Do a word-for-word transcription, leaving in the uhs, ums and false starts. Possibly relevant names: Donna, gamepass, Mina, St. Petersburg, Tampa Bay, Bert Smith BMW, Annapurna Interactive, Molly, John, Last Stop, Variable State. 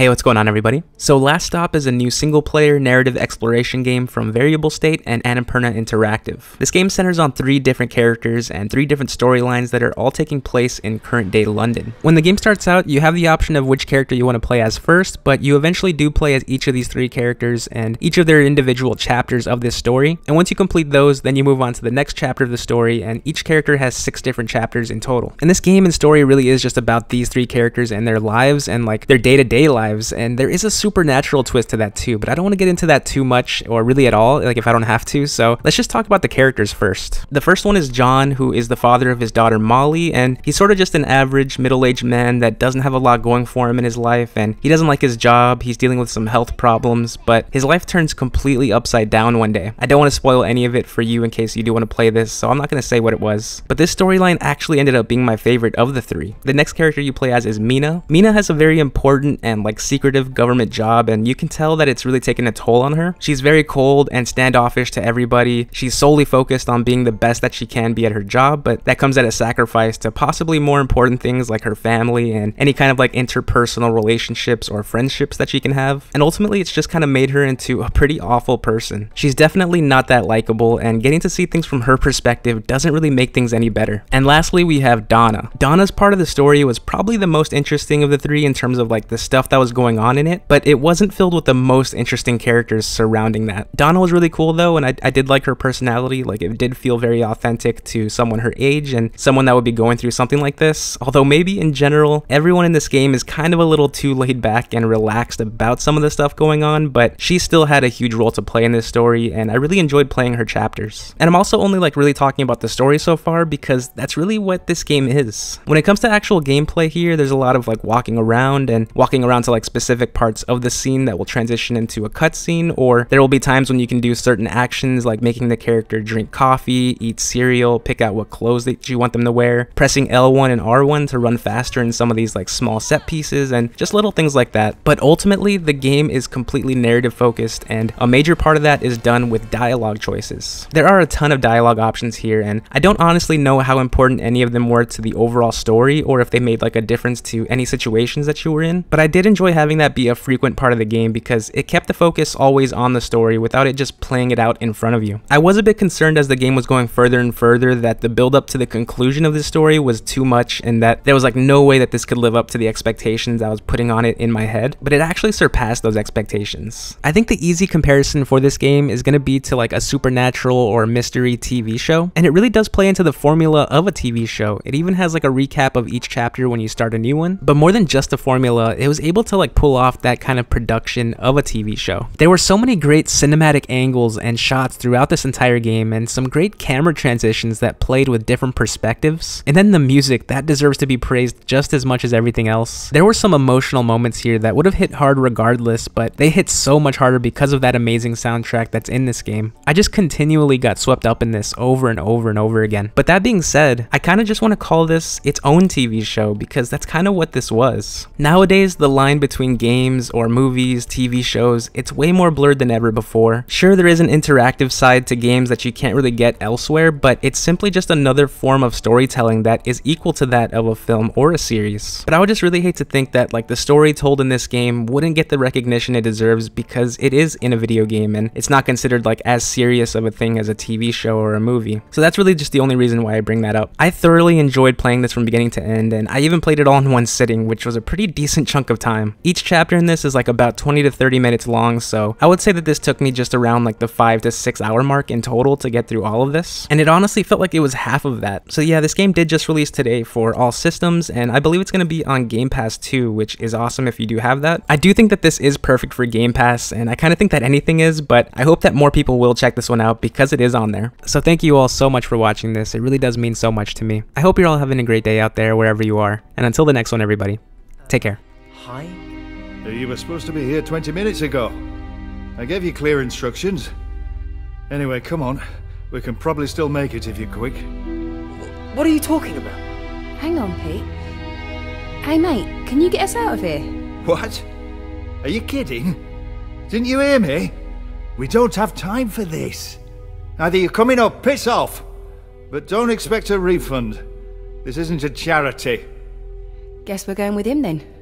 Hey, what's going on, everybody? So Last Stop is a new single-player narrative exploration game from Variable State and Annapurna Interactive. This game centers on three different characters and three different storylines that are all taking place in current-day London. When the game starts out, you have the option of which character you want to play as first, but you eventually do play as each of these three characters and each of their individual chapters of this story. And once you complete those, then you move on to the next chapter of the story, and each character has six different chapters in total. And this game and story really is just about these three characters and their lives and like their day-to-day lives. Lives, and there is a supernatural twist to that too, but I don't want to get into that too much or really at all, like if I don't have to. So let's just talk about the characters first. The first one is John, who is the father of his daughter Molly, and he's sort of just an average middle-aged man that doesn't have a lot going for him in his life, and he doesn't like his job. He's dealing with some health problems, but his life turns completely upside down one day. I don't want to spoil any of it for you in case you do want to play this, so I'm not going to say what it was, but this storyline actually ended up being my favorite of the three. The next character you play as is Mina. Mina has a very important and like Like secretive government job, and you can tell that it's really taken a toll on her. She's very cold and standoffish to everybody. She's solely focused on being the best that she can be at her job, but that comes at a sacrifice to possibly more important things like her family and any kind of like interpersonal relationships or friendships that she can have. And ultimately, it's just kind of made her into a pretty awful person. She's definitely not that likable, and getting to see things from her perspective doesn't really make things any better. And lastly, we have Donna. Donna's part of the story was probably the most interesting of the three in terms of like the stuff that was going on in it, but it wasn't filled with the most interesting characters surrounding that. Donna was really cool though, and I, I did like her personality. Like, it did feel very authentic to someone her age and someone that would be going through something like this. Although maybe in general, everyone in this game is kind of a little too laid back and relaxed about some of the stuff going on, but she still had a huge role to play in this story, and I really enjoyed playing her chapters. And I'm also only like really talking about the story so far because that's really what this game is. When it comes to actual gameplay here, there's a lot of like walking around and walking around to like specific parts of the scene that will transition into a cutscene, or there will be times when you can do certain actions like making the character drink coffee, eat cereal, pick out what clothes that you want them to wear, pressing L one and R one to run faster in some of these like small set pieces, and just little things like that. But ultimately, the game is completely narrative focused, and a major part of that is done with dialogue choices. There are a ton of dialogue options here, and I don't honestly know how important any of them were to the overall story or if they made like a difference to any situations that you were in, but I did enjoy having that be a frequent part of the game because it kept the focus always on the story without it just playing it out in front of you. I was a bit concerned as the game was going further and further that the build up to the conclusion of this story was too much and that there was like no way that this could live up to the expectations I was putting on it in my head, but it actually surpassed those expectations. I think the easy comparison for this game is going to be to like a supernatural or mystery T V show, and it really does play into the formula of a T V show. It even has like a recap of each chapter when you start a new one, but more than just a formula, it was able to to like pull off that kind of production of a T V show. There were so many great cinematic angles and shots throughout this entire game, and some great camera transitions that played with different perspectives. And then the music, that deserves to be praised just as much as everything else. There were some emotional moments here that would have hit hard regardless, but they hit so much harder because of that amazing soundtrack that's in this game. I just continually got swept up in this over and over and over again. But that being said, I kind of just want to call this its own T V show because that's kind of what this was. Nowadays, the line between games or movies, T V shows, it's way more blurred than ever before. Sure, there is an interactive side to games that you can't really get elsewhere, but it's simply just another form of storytelling that is equal to that of a film or a series. But I would just really hate to think that like the story told in this game wouldn't get the recognition it deserves because it is in a video game and it's not considered like as serious of a thing as a T V show or a movie. So that's really just the only reason why I bring that up. I thoroughly enjoyed playing this from beginning to end, and I even played it all in one sitting, which was a pretty decent chunk of time. Each chapter in this is like about twenty to thirty minutes long, so I would say that this took me just around like the five to six hour mark in total to get through all of this, and it honestly felt like it was half of that. So yeah, this game did just release today for all systems, and I believe it's going to be on Game Pass too, which is awesome if you do have that. I do think that this is perfect for Game Pass, and I kind of think that anything is, but I hope that more people will check this one out because it is on there. So thank you all so much for watching this. It really does mean so much to me. I hope you're all having a great day out there wherever you are, and until the next one, everybody, take care. Hi. You were supposed to be here twenty minutes ago. I gave you clear instructions. Anyway, come on. We can probably still make it if you're quick. What are you talking about? Hang on, Pete. Hey, mate, can you get us out of here? What? Are you kidding? Didn't you hear me? We don't have time for this. Either you're coming or piss off. But don't expect a refund. This isn't a charity. Guess we're going with him then.